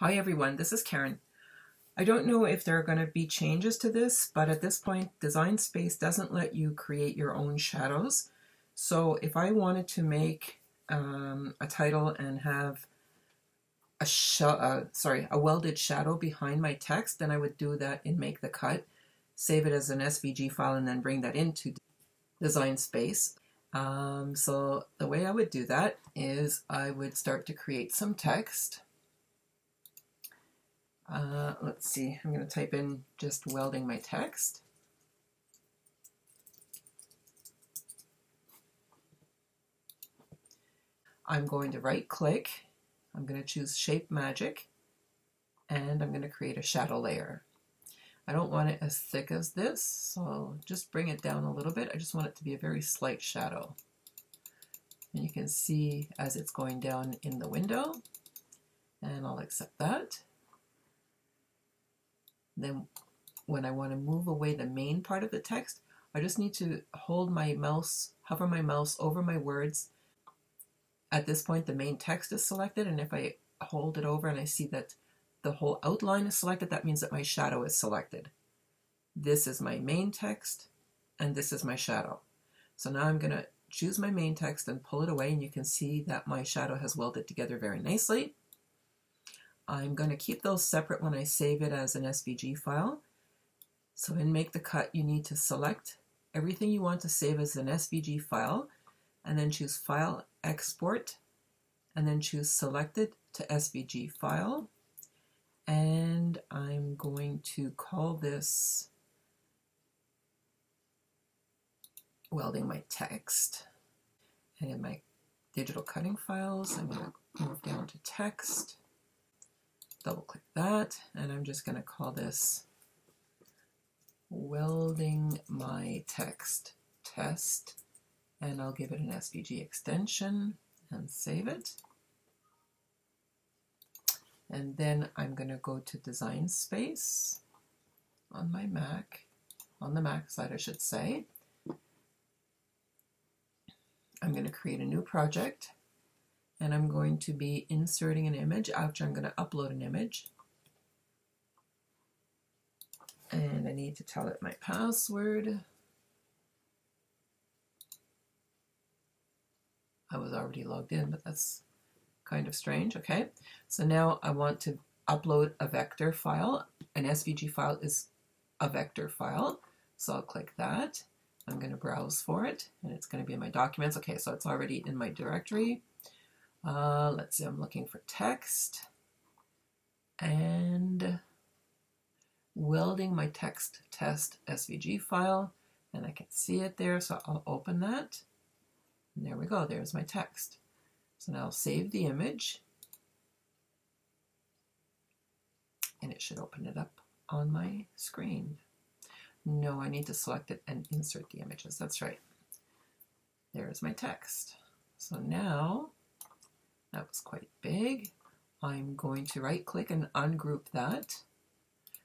Hi everyone, this is Karen. I don't know if there are going to be changes to this, but at this point Design Space doesn't let you create your own shadows. So if I wanted to make a title and have a welded shadow behind my text, then I would do that in Make the Cut, save it as an SVG file, and then bring that into Design Space. So the way I would do that is I would start to create some text. Let's see, I'm going to type in just welding my text. I'm going to right click, I'm going to choose Shape Magic, and I'm going to create a shadow layer. I don't want it as thick as this, so just bring it down a little bit. I just want it to be a very slight shadow. And you can see as it's going down in the window, and I'll accept that. Then when I want to move away the main part of the text, I just need to hold my mouse, hover my mouse over my words. At this point, the main text is selected, and if I hold it over and I see that the whole outline is selected, that means that my shadow is selected. This is my main text, and this is my shadow. So now I'm going to choose my main text and pull it away, and you can see that my shadow has welded together very nicely. I'm going to keep those separate when I save it as an SVG file. So in Make the Cut, you need to select everything you want to save as an SVG file, and then choose File, Export, and then choose Selected to SVG file. And I'm going to call this Welding My Text. And in my digital cutting files, I'm going to move down to Text, double click that, and I'm just going to call this Welding My Text Test. And I'll give it an SVG extension and save it. And then I'm going to go to Design Space on my Mac, on the Mac side I should say. I'm going to create a new project, and I'm going to be inserting an image after I'm going to upload an image. And I need to tell it my password. I was already logged in, but that's kind of strange. Okay, so now I want to upload a vector file. An SVG file is a vector file, so I'll click that. I'm going to browse for it, and it's going to be in my documents. Okay, so it's already in my directory. Let's see, I'm looking for text, and welding my text test SVG file, and I can see it there, so I'll open that. And there we go, there's my text. So now I'll save the image, and it should open it up on my screen. No, I need to select it and insert the images, that's right. There's my text. So now, that was quite big. I'm going to right click and ungroup that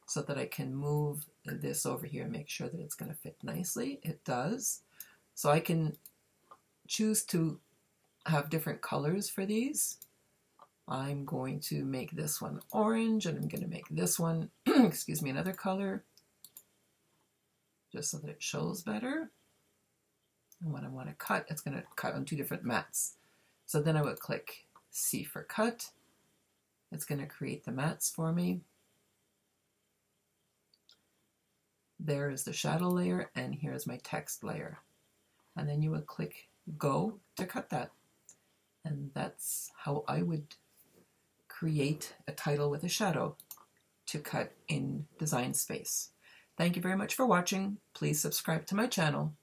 so that I can move this over here and make sure that it's going to fit nicely. It does. So I can choose to have different colors for these. I'm going to make this one orange, and I'm going to make this one, excuse me, another color, just so that it shows better. And when I want to cut, it's going to cut on two different mats. So then I would click C for cut. It's going to create the mats for me. There is the shadow layer, and here's my text layer. And then you would click go to cut that. And that's how I would create a title with a shadow to cut in Design Space. Thank you very much for watching. Please subscribe to my channel.